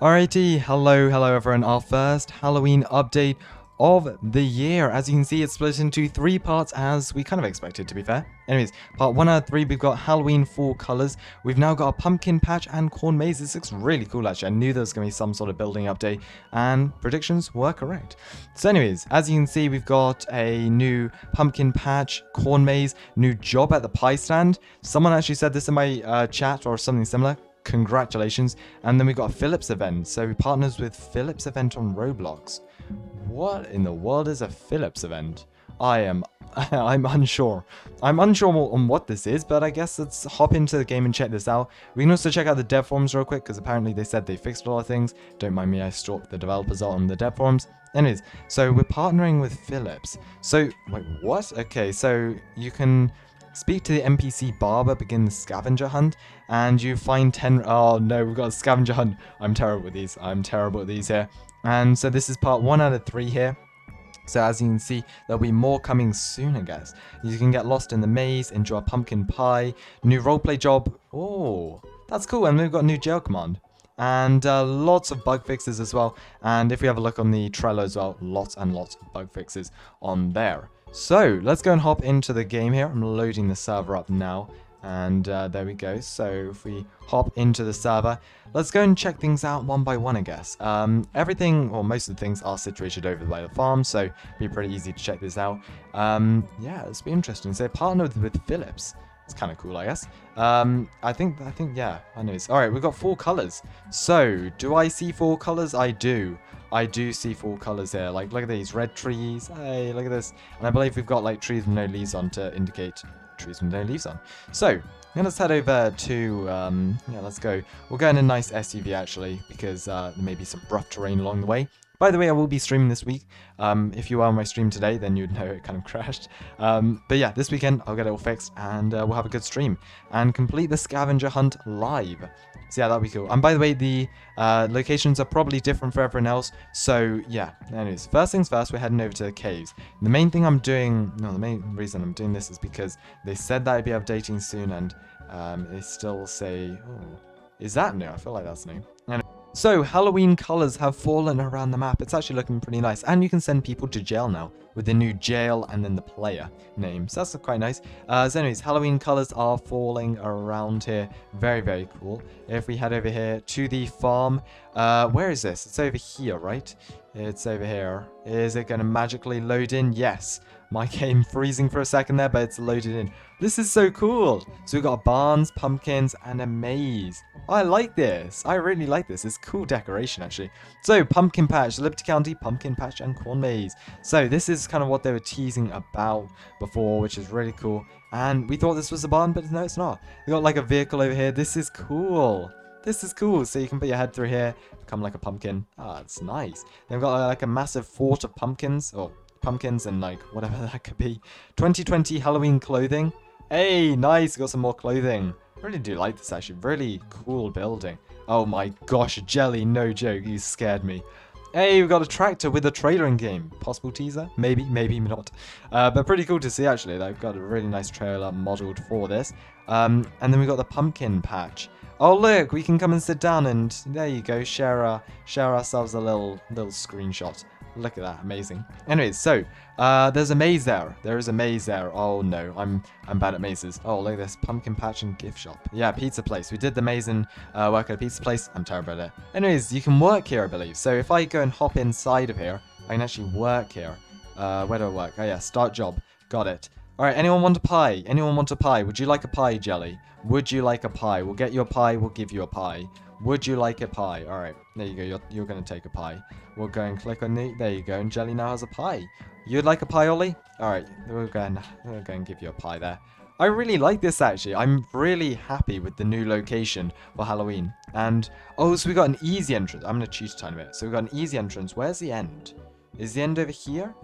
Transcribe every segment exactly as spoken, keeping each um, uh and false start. Alrighty, hello, hello everyone, our first Halloween update of the year. As you can see, it's split into three parts, as we kind of expected, to be fair. Anyways, part one out of three, we've got Halloween fall colors. We've now got a pumpkin patch and corn maze. This looks really cool, actually. I knew there was going to be some sort of building update, and predictions were correct. So anyways, as you can see, we've got a new pumpkin patch, corn maze, new job at the pie stand. Someone actually said this in my uh, chat or something similar. Congratulations. And then we got a Philips event, so we partners with Philips event on Roblox. What in the world is a Philips event? I am I'm unsure. I'm unsure on what this is, but I guess let's hop into the game and check this out. We can also check out the dev forums real quick, because apparently they said they fixed a lot of things. Don't mind me, I stalked the developers on the dev forums. Anyways, so we're partnering with Philips. So wait, what? Okay, so you can speak to the N P C barber, begin the scavenger hunt, and you find ten... Oh no, we've got a scavenger hunt. I'm terrible with these. I'm terrible at these here. And so this is part one out of three here. So as you can see, there'll be more coming soon, I guess. You can get lost in the maze, enjoy a pumpkin pie, new roleplay job. Oh, that's cool. And we've got a new jail command. And uh, lots of bug fixes as well. And if we have a look on the Trello as well, lots and lots of bug fixes on there. So let's go and hop into the game here. I'm loading the server up now, and uh, there we go. So if we hop into the server, let's go and check things out one by one, I guess. Um, everything, or most of the things, are situated over by the farm, so it'd be pretty easy to check this out. Um, yeah, it's be interesting. So partnered with Philips. It's kind of cool, I guess. Um, I think, I think, yeah, I know. All right, we've got four colors. So, do I see four colors? I do. I do see four colors here. Like, look at these red trees. Hey, look at this. And I believe we've got like trees with no leaves on to indicate trees with no leaves on. So, now let's head over to, um, yeah, let's go. We'll go in a nice S U V actually, because uh, there may be some rough terrain along the way. By the way, I will be streaming this week. Um, if you are on my stream today, then you'd know it kind of crashed. Um, but yeah, this weekend, I'll get it all fixed, and uh, we'll have a good stream. And complete the scavenger hunt live. So yeah, that'll be cool. And by the way, the uh, locations are probably different for everyone else. So yeah, anyways, first things first, we're heading over to the caves. The main thing I'm doing, no, the main reason I'm doing this is because they said that I'd be updating soon, and um, they still say, oh, is that new? I feel like that's new. And so, Halloween colors have fallen around the map. It's actually looking pretty nice. And you can send people to jail now with the new jail and then the player name. So, that's quite nice. Uh, so, anyways, Halloween colors are falling around here. Very, very cool. If we head over here to the farm, uh, where is this? It's over here, right? It's over here. Is it going to magically load in? Yes. My game freezing for a second there, but it's loaded in. This is so cool. So we've got barns, pumpkins, and a maze. I like this. I really like this. It's cool decoration, actually. So pumpkin patch, Liberty County, pumpkin patch, and corn maze. So this is kind of what they were teasing about before, which is really cool. And we thought this was a barn, but no, it's not. We got like a vehicle over here. This is cool. This is cool. So you can put your head through here, become like a pumpkin. Ah, oh, it's nice. They've got like a massive fort of pumpkins, or pumpkins and like whatever that could be. twenty twenty Halloween clothing. Hey, nice. Got some more clothing. I really do like this, actually. Really cool building. Oh my gosh, Jelly, no joke. You scared me. Hey, we got a tractor with a trailer in game. Possible teaser? Maybe, maybe not. Uh, but pretty cool to see, actually. They've got a really nice trailer modeled for this. Um, and then we got the pumpkin patch. Oh look, we can come and sit down, and there you go. Share our, share ourselves a little little screenshot. Look at that, amazing. Anyways, so uh, there's a maze there. There is a maze there. Oh no, I'm I'm bad at mazes. Oh look at this, pumpkin patch and gift shop. Yeah, pizza place. We did the maze and uh, work at a pizza place. I'm terrible at it. Anyways, you can work here, I believe. So if I go and hop inside of here, I can actually work here. Uh, where do I work? Oh yeah, start job. Got it. All right, anyone want a pie? Anyone want a pie? Would you like a pie, Jelly? Would you like a pie? We'll get you a pie. We'll give you a pie. Would you like a pie? All right, there you go. You're, you're going to take a pie. We'll go and click on the... There you go. And Jelly now has a pie. You'd like a pie, Ollie? All right, we'll go and, we'll go and give you a pie there. I really like this, actually. I'm really happy with the new location for Halloween. And, oh, so we got an easy entrance. I'm going to cheat a tiny bit. So we got an easy entrance. Where's the end? Is the end over here?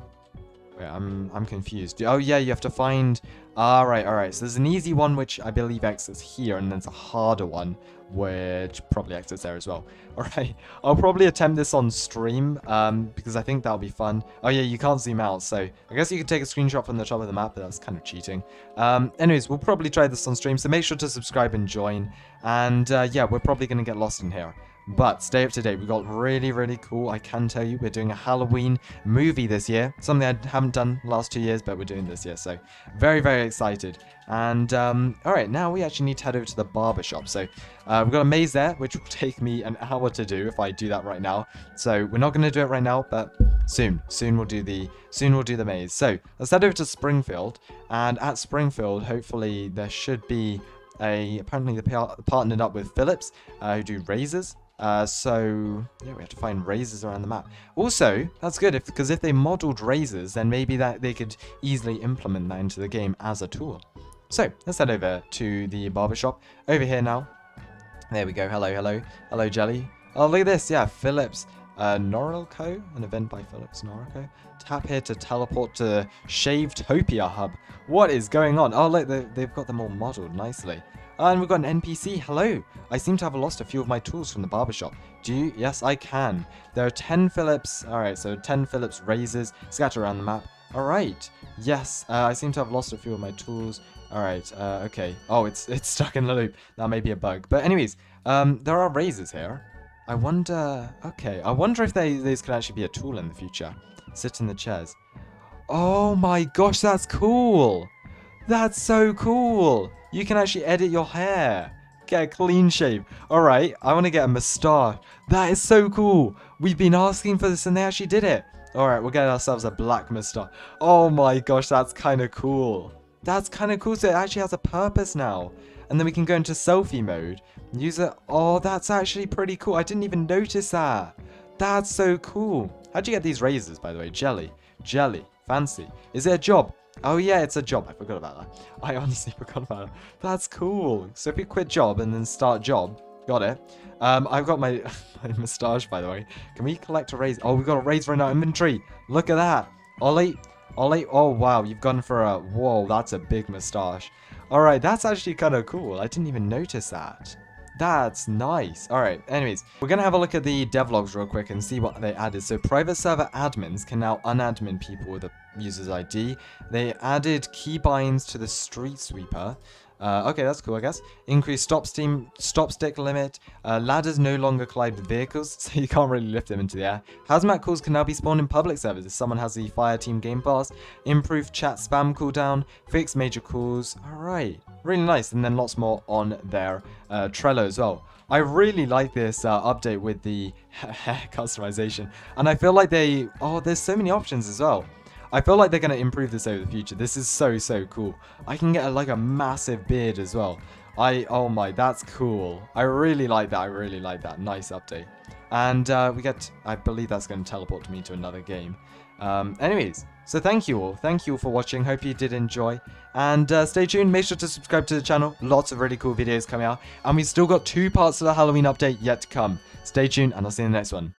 Wait, I'm, I'm confused. Oh, yeah, you have to find... All right, all right. So there's an easy one, which I believe exits here, and there's a harder one, which probably exits there as well. All right. I'll probably attempt this on stream, um, because I think that'll be fun. Oh, yeah, you can't zoom out, so I guess you could take a screenshot from the top of the map, but that's kind of cheating. Um, anyways, we'll probably try this on stream, so make sure to subscribe and join. And, uh, yeah, we're probably going to get lost in here. But stay up to date. We've got really, really cool. I can tell you, we're doing a Halloween movie this year. Something I haven't done the last two years, but we're doing this year. So very, very excited. And um, all right, now we actually need to head over to the barber shop. So uh, we've got a maze there, which will take me an hour to do if I do that right now. So we're not going to do it right now, but soon, soon we'll do the soon we'll do the maze. So let's head over to Springfield, and at Springfield, hopefully there should be a. Apparently, they partnered up with Philips, uh, who do razors. Uh, so, yeah, we have to find razors around the map. Also, that's good, if because if they modeled razors, then maybe that they could easily implement that into the game as a tool. So, let's head over to the barbershop. Over here now. There we go. Hello, hello. Hello, Jelly. Oh, look at this. Yeah, Philips uh, Norelco, an event by Philips Norelco. Tap here to teleport to Shavetopia Hub. What is going on? Oh, look, they, they've got them all modeled nicely. And we've got an N P C. Hello. I seem to have lost a few of my tools from the barbershop. Do you? Yes, I can. There are ten Philips. All right, so ten Philips razors scattered around the map. All right. Yes, uh, I seem to have lost a few of my tools. All right. Uh, okay. Oh, it's it's stuck in the loop. That may be a bug. But anyways, um, there are razors here. I wonder. Okay. I wonder if they these could actually be a tool in the future. Sit in the chairs. Oh my gosh, that's cool. That's so cool. You can actually edit your hair. Get a clean shave. Alright, I want to get a moustache. That is so cool. We've been asking for this and they actually did it. Alright, we'll get ourselves a black moustache. Oh my gosh, that's kind of cool. That's kind of cool. So it actually has a purpose now. And then we can go into selfie mode. Use it. Oh, that's actually pretty cool. I didn't even notice that. That's so cool. How'd you get these razors, by the way? Jelly. Jelly. Fancy. Is it a job? Oh yeah, it's a job. I forgot about that. I honestly forgot about that. That's cool. So if you quit job and then start job, got it. Um, I've got my my moustache, by the way. Can we collect a raise? Oh, we've got a raise right now. Inventory. Look at that. Ollie, Ollie. Oh wow, you've gone for a whoa. That's a big moustache. All right, that's actually kind of cool. I didn't even notice that. That's nice. All right, anyways, we're going to have a look at the devlogs real quick and see what they added. So private server admins can now unadmin people with a user's I D. They added keybinds to the street sweeper. Uh, okay, that's cool, I guess. Increased stop, steam, stop stick limit. Uh, ladders no longer collide with vehicles, so you can't really lift them into the air. Hazmat calls can now be spawned in public servers if someone has the fire team game pass. Improved chat spam cooldown. Fixed major calls. All right. Really nice. And then lots more on their uh, Trello as well. I really like this uh, update with the hair customization. And I feel like they... Oh, there's so many options as well. I feel like they're going to improve this over the future. This is so, so cool. I can get a, like a massive beard as well. I, oh my, that's cool. I really like that. I really like that. Nice update. And uh, we get, I believe that's going to teleport me to another game. Um, anyways, so thank you all. Thank you all for watching. Hope you did enjoy. And uh, stay tuned. Make sure to subscribe to the channel. Lots of really cool videos coming out. And we've still got two parts of the Halloween update yet to come. Stay tuned and I'll see you in the next one.